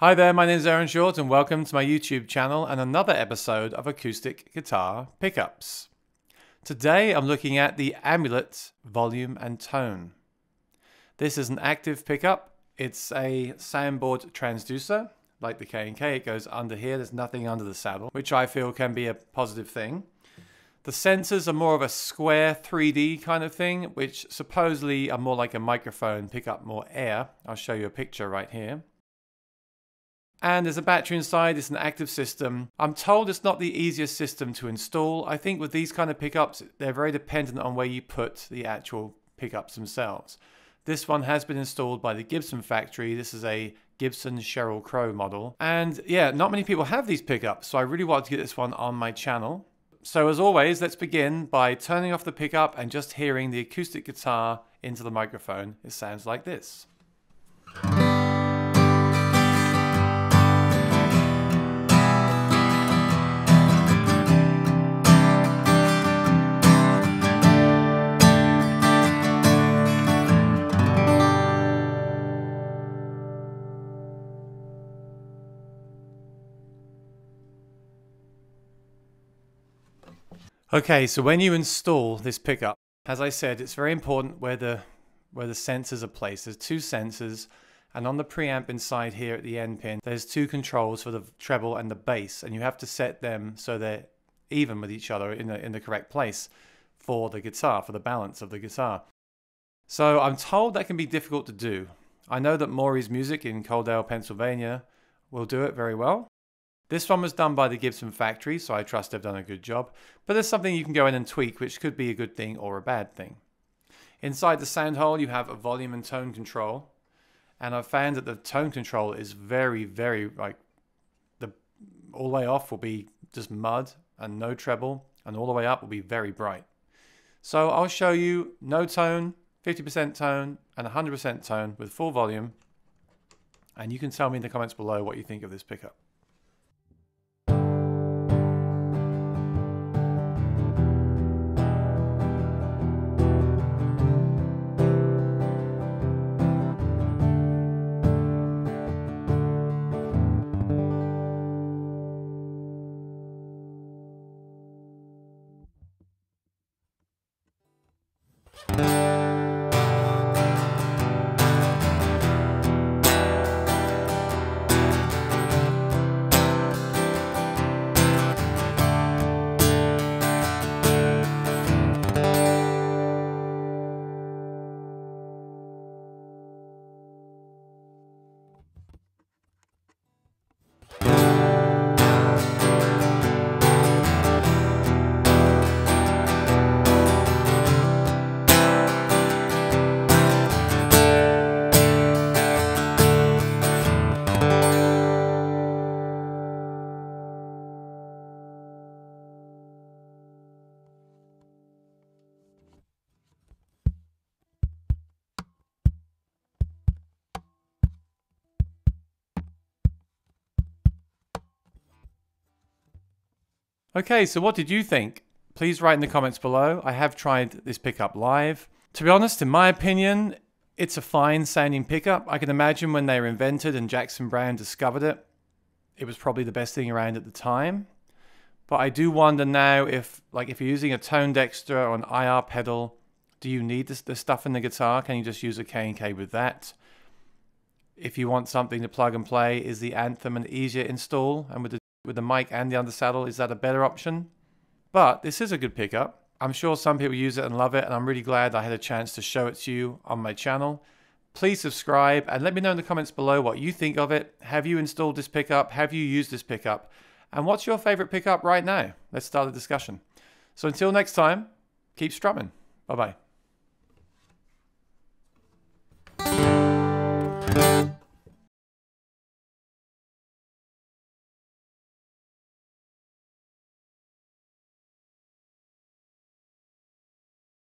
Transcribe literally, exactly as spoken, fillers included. Hi there, my name is Aaron Short and welcome to my YouTube channel and another episode of Acoustic Guitar Pickups. Today I'm looking at the Amulet Volume and Tone. This is an active pickup. It's a soundboard transducer. Like the K and K, it goes under here. There's nothing under the saddle, which I feel can be a positive thing. The sensors are more of a square three D kind of thing, which supposedly are more like a microphone, pick up more air. I'll show you a picture right here. And there's a battery inside, it's an active system. I'm told it's not the easiest system to install. I think with these kind of pickups, they're very dependent on where you put the actual pickups themselves. This one has been installed by the Gibson factory. This is a Gibson Sheryl Crow model. And yeah, not many people have these pickups, so I really wanted to get this one on my channel. So as always, let's begin by turning off the pickup and just hearing the acoustic guitar into the microphone. It sounds like this. Okay, so when you install this pickup, as I said, it's very important where the where the sensors are placed. There's two sensors, and on the preamp inside here at the end pin, there's two controls for the treble and the bass, and you have to set them so they're even with each other in the, in the correct place for the guitar, for the balance of the guitar. So I'm told that can be difficult to do. I know that Maury's Music in Coldale, Pennsylvania will do it very well. This one was done by the Gibson factory, so I trust they've done a good job, but there's something you can go in and tweak, which could be a good thing or a bad thing. Inside the sound hole, you have a volume and tone control, and I've found that the tone control is very, very, like, the all the way off will be just mud and no treble, and all the way up will be very bright. So I'll show you no tone, fifty percent tone, and one hundred percent tone with full volume, and you can tell me in the comments below what you think of this pickup. Okay, so what did you think? Please write in the comments below. I have tried this pickup live. To be honest, in my opinion, it's a fine sounding pickup. I can imagine when they were invented and Jackson Brown discovered it, it was probably the best thing around at the time. But I do wonder now if, like, if you're using a ToneDexter or an I R pedal, do you need this, this stuff in the guitar? Can you just use a K and K with that? If you want something to plug and play, is the Anthem an easier install? And with the with the mic and the undersaddle, is that a better option? But this is a good pickup. I'm sure some people use it and love it, and I'm really glad I had a chance to show it to you on my channel. Please subscribe and let me know in the comments below what you think of it. Have you installed this pickup? Have you used this pickup? And what's your favorite pickup right now? Let's start a discussion. So until next time, keep strumming. Bye-bye.